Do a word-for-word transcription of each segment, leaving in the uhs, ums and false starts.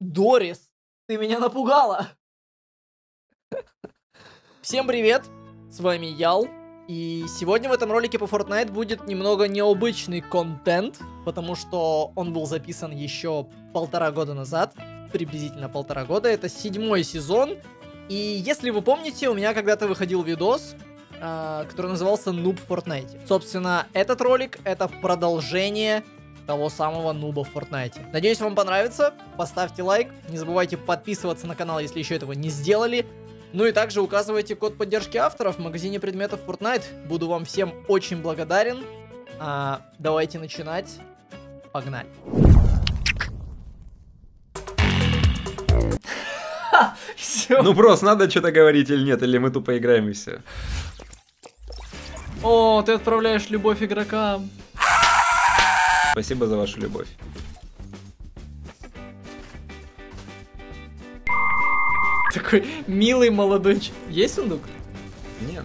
Дорис, ты меня напугала. Всем привет, с вами Ял. И сегодня в этом ролике по Fortnite будет немного необычный контент, потому что он был записан еще полтора года назад, приблизительно полтора года, это седьмой сезон. И если вы помните, у меня когда-то выходил видос, э, который назывался Noob Fortnite. Собственно, этот ролик — это продолжение того самого Нуба в Fortnite. Надеюсь, вам понравится, поставьте лайк, не забывайте подписываться на канал, если еще этого не сделали. Ну и также указывайте код поддержки авторов в магазине предметов Fortnite. Буду вам всем очень благодарен. А, давайте начинать. Погнали. Ну просто надо что-то говорить или нет, или мы тупо играем и все. О, ты отправляешь любовь игрокам. Спасибо за вашу любовь. Такой милый молодой. Есть сундук? Нет.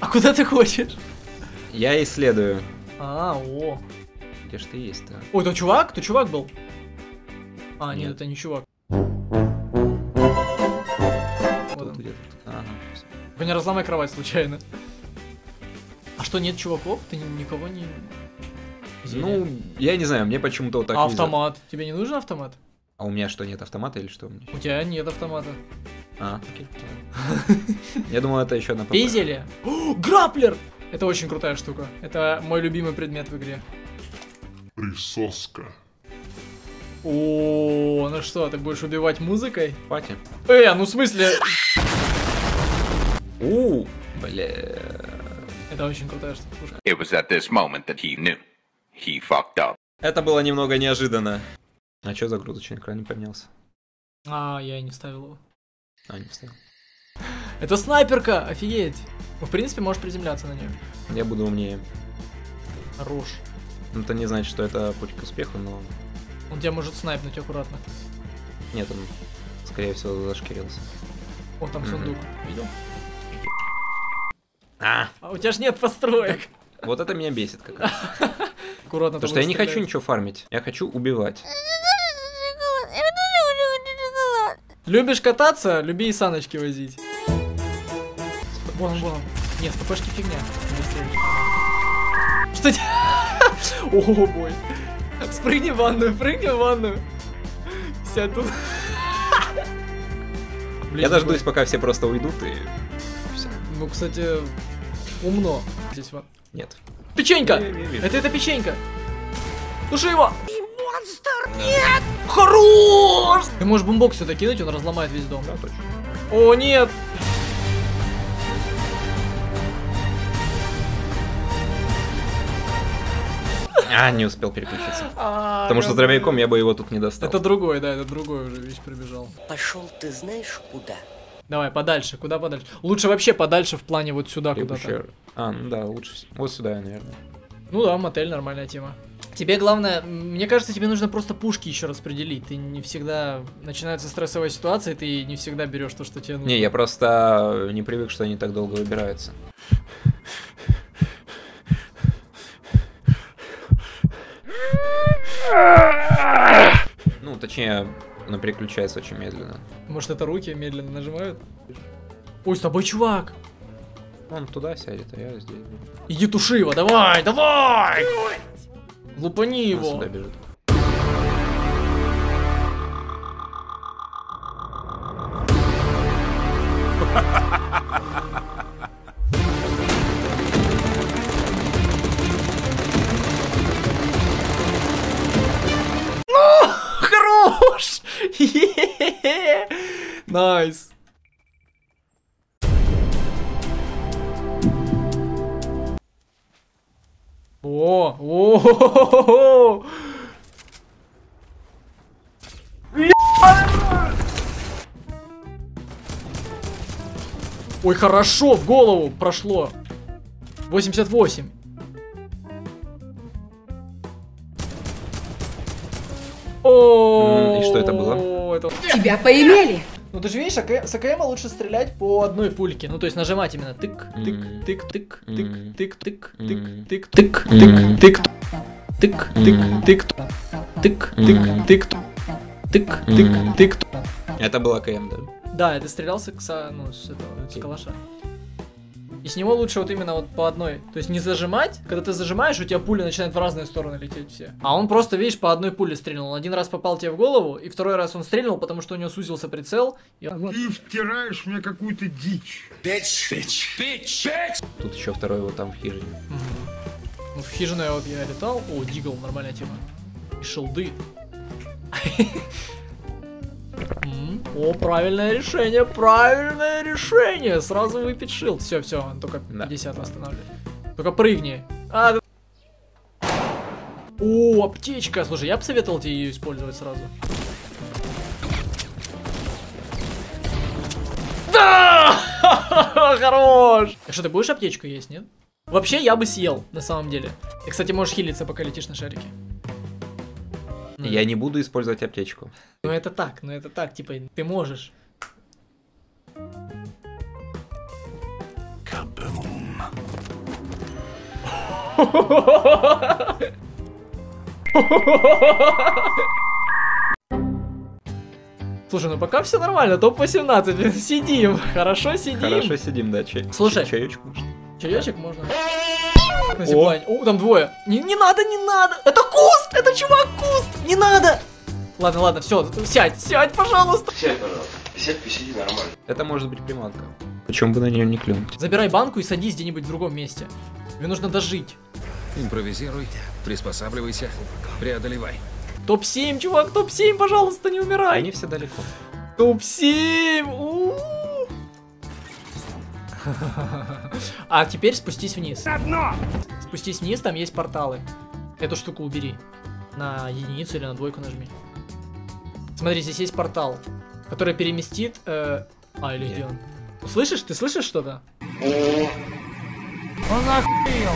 А куда ты хочешь? Я исследую. А, о. Где ж ты есть-то? Ой, это чувак? Ты чувак был? А, нет, нет, это не чувак. Вот где-то. Ага. Вы не разломай кровать случайно. А что, нет чуваков? Ты никого не... Извини. Ну, я не знаю, мне почему-то вот так. А автомат? Нельзя. Тебе не нужен автомат? А у меня что, нет автомата или что? У тебя нет автомата. А, окей. Я думал, это еще одна попытка. Пизели! Граплер! Это очень крутая штука. Это мой любимый предмет в игре. Присоска. О, ну что, ты будешь убивать музыкой? Пати. Э, ну в смысле... У, бля... Это очень крутая штука. It was at this moment that he knew. He fucked up. Это было немного неожиданно. А что загрузочный экран не поднялся? А, я и не вставил его. А, не вставил. Это снайперка! Офигеть! Ну, в принципе, можешь приземляться на нее. Я буду умнее. Хорош. Ну, это не значит, что это путь к успеху, но... Он тебя может снайпнуть аккуратно. Нет, он, скорее всего, зашкирился. О, там mm-hmm. сундук. Видел? А! А у тебя же нет построек! Вот это меня бесит как раз. Аккуратно. Потому что я не хочу ничего фармить. Я хочу убивать. Любишь кататься? Люби и саночки возить. Вон, вон. Нет, спокойшки фигня. Что тебе? О, бой. Спрыгни в ванную, прыгни в ванную. Сядь тут. Я дождусь, пока все просто уйдут и... Ну, кстати, умно. Здесь вот. Нет. Печенька! Это это печенька! Туши его! Монстр! Нет! Хорош! Ты можешь бомбок сюда кинуть, он разломает весь дом. Да, точно. О, нет! А, не успел переключиться. А, Потому что дробовиком я бы его тут не достал. Это другой, да, это другой уже, видишь, прибежал. Пошел ты знаешь куда? Давай, подальше, куда подальше? Лучше вообще подальше в плане вот сюда куда-то. А, ну да, лучше вот сюда, наверное. Ну да, мотель, нормальная тема. Тебе главное, мне кажется, тебе нужно просто пушки еще распределить. Ты не всегда... Начинается стрессовая ситуация, ты не всегда берешь то, что тебе нужно. Не, я просто не привык, что они так долго выбираются. Ну, точнее... Но переключается очень медленно. Может, это руки медленно нажимают? Ой, с тобой чувак! Он туда сядет, а я здесь. Иди туши его, давай, давай! Лупани его! Он сюда бежит. Найс. О, о, ой, хорошо, в голову прошло. восемьдесят восемь. О, и что это было? Тебя поимели. Ну ты же видишь, с АКМ лучше стрелять по одной пульке. Ну то есть нажимать именно тык, тык, тык, тык, тык, тык, тык, тык, тык, тык, тык, тык, тык, тык, тык, тык, тык, тык, тык, тык. Это был АКМ, да? Да, это стрелялся к, ну, с этого, с калаша. И с него лучше вот именно вот по одной. То есть не зажимать, когда ты зажимаешь, у тебя пули начинают в разные стороны лететь все. А он просто, видишь, по одной пуле стрельнул. Он один раз попал тебе в голову, и второй раз он стрельнул, потому что у него сузился прицел. И... Ты втираешь мне какую-то дичь. Бич, бич, бич, бич. Тут еще второй вот там в хижине. Угу. Ну, в хижину я, вот, я летал. О, дигл, нормальная тема. И шелды. О, правильное решение, правильное решение. Сразу выпить шилд. Все, все, он только пятьдесят восстанавливает. Только прыгни. А, да. О, аптечка. Слушай, я бы советовал тебе ее использовать сразу. Да! Хорош! А что, ты будешь аптечку есть, нет? Вообще, я бы съел, на самом деле. Ты, кстати, можешь хилиться, пока летишь на шарике. Я не буду использовать аптечку. Ну это так, ну это так, типа, ты можешь. Кабум. Слушай, ну пока все нормально, топ восемнадцать, сидим, хорошо сидим. Хорошо сидим, да, чай. Слушай, чаечек можно. Чаечек можно. О, там двое. Не, не надо, не надо. Это куст, это чувак куст. Не надо. Ладно, ладно, все, сядь, сядь, пожалуйста. Сядь, пожалуйста. Сядь, посиди нормально. Это может быть приманка. Почему бы на нее не клюнуть? Забирай банку и садись где-нибудь в другом месте. Мне нужно дожить. Импровизируй, приспосабливайся, преодолевай. Топ семь, чувак, топ семь, пожалуйста, не умирай. Они все далеко. Топ семь. А теперь спустись вниз. Спустись вниз, там есть порталы. Эту штуку убери. На единицу или на двойку нажми. Смотри, здесь есть портал, который переместит... Э... А, или где он? Слышишь? Ты слышишь что-то? Он охуел.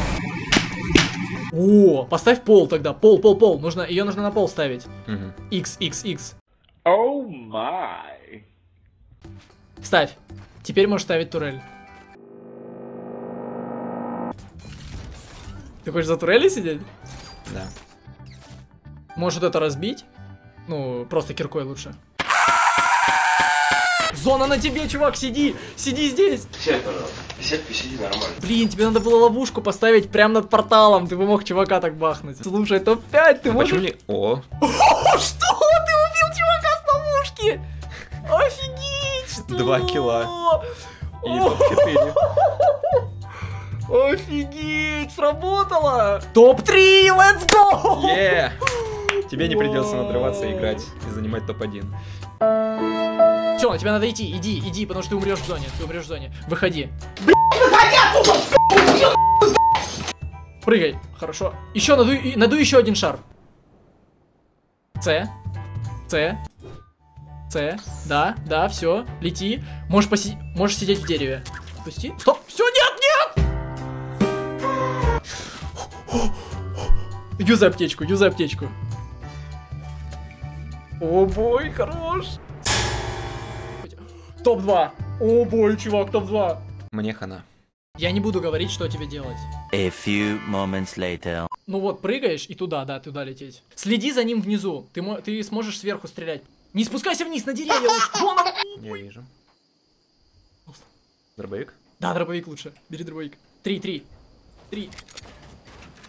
О, поставь пол тогда. Пол, пол, пол. Нужно... Ее нужно на пол ставить. Икс, икс, икс. О май. Ставь. Теперь можешь ставить турель. Ты хочешь за турели сидеть? Да. Можешь вот это разбить. Ну, просто киркой лучше. Зона на тебе, чувак, сиди! Сиди здесь! Сядь, пожалуйста. Сядь, посиди нормально. Блин, тебе надо было ловушку поставить прямо над порталом. Ты бы мог чувака так бахнуть. Слушай, топ пять, ты а можешь... Почему не... О! О, что? Ты убил чувака с ловушки! Офигеть! Что? Два килла. И топ четыре. Офигеть, сработало! Топ три, let's go! Yeah. Тебе не придется надрываться и играть, и занимать топ один. Все, тебе надо идти, иди, иди, потому что ты умрешь в зоне, ты умрешь в зоне. Выходи. Прыгай, хорошо. Еще надуй, надуй еще один шар. С, С, С, да, да, все, лети. Можешь поси... можешь сидеть в дереве. Пусти. Стоп, все, нет, нет! Юзай аптечку, юзай аптечку. О бой, хорош. Топ два. О бой, чувак, топ два. Мне хана. Я не буду говорить, что тебе делать. A few moments later. Ну вот, прыгаешь и туда, да, туда лететь. Следи за ним внизу. Ты, ты сможешь сверху стрелять. Не спускайся вниз, на деревья лучше. Я вижу. Дробовик? Да, дробовик лучше. Бери дробовик. Три, три. Три.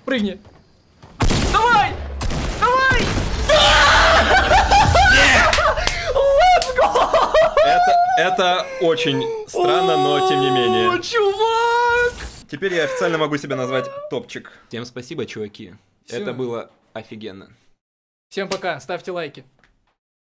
Прыгни. Давай! Давай! Let's go! Это, это очень странно, но тем не менее. Чувак! Теперь я официально могу себя назвать топчик. Всем спасибо, чуваки. Все. Это было офигенно. Всем пока, ставьте лайки.